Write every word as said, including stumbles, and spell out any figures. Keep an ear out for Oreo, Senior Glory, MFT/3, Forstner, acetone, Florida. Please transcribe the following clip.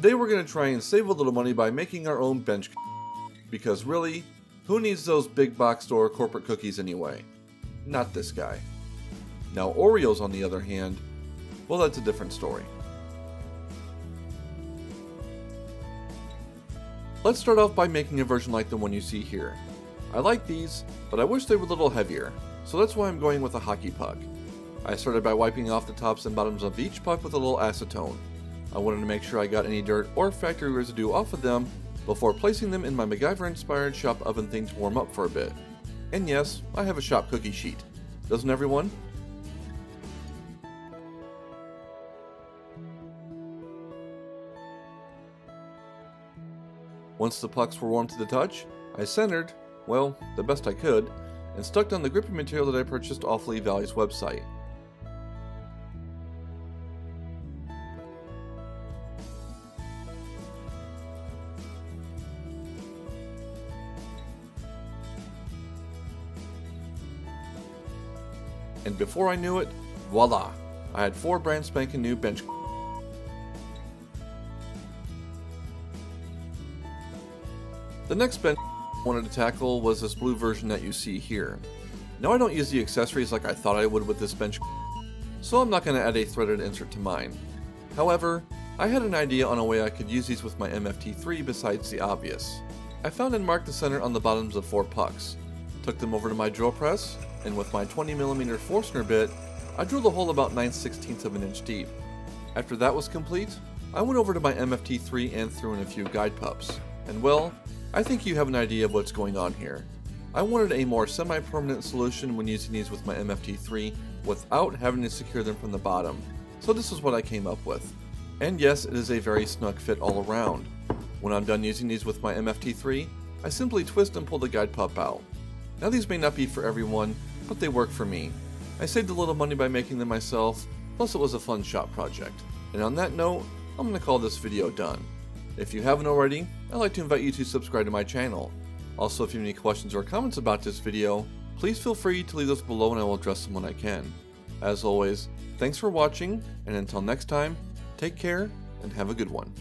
Today we're going to try and save a little money by making our own bench cookies. Because really, who needs those big box store corporate cookies anyway? Not this guy. Now Oreos on the other hand, well that's a different story. Let's start off by making a version like the one you see here. I like these, but I wish they were a little heavier, so that's why I'm going with a hockey puck. I started by wiping off the tops and bottoms of each puck with a little acetone. I wanted to make sure I got any dirt or factory residue off of them before placing them in my MacGyver-inspired shop oven thing to warm up for a bit. And yes, I have a shop cookie sheet. Doesn't everyone? Once the pucks were warm to the touch, I centered, well, the best I could, and stuck down the gripping material that I purchased off Lee Valley's website. And before I knew it, voila! I had four brand spanking new bench cookies. The next bench I wanted to tackle was this blue version that you see here. Now I don't use the accessories like I thought I would with this bench, so I'm not going to add a threaded insert to mine. However, I had an idea on a way I could use these with my M F T three besides the obvious. I found and marked the center on the bottoms of four pucks, took them over to my drill press, and with my twenty millimeter Forstner bit, I drew the hole about nine sixteenths of an inch deep. After that was complete, I went over to my M F T three and threw in a few guide pups, and well, I think you have an idea of what's going on here. I wanted a more semi-permanent solution when using these with my M F T three without having to secure them from the bottom, so this is what I came up with. And yes, it is a very snug fit all around. When I'm done using these with my M F T three, I simply twist and pull the guide pup out. Now these may not be for everyone, but they work for me. I saved a little money by making them myself, plus it was a fun shop project. And on that note, I'm going to call this video done. If you haven't already, I'd like to invite you to subscribe to my channel. Also, if you have any questions or comments about this video, please feel free to leave those below and I will address them when I can. As always, thanks for watching, and until next time, take care and have a good one.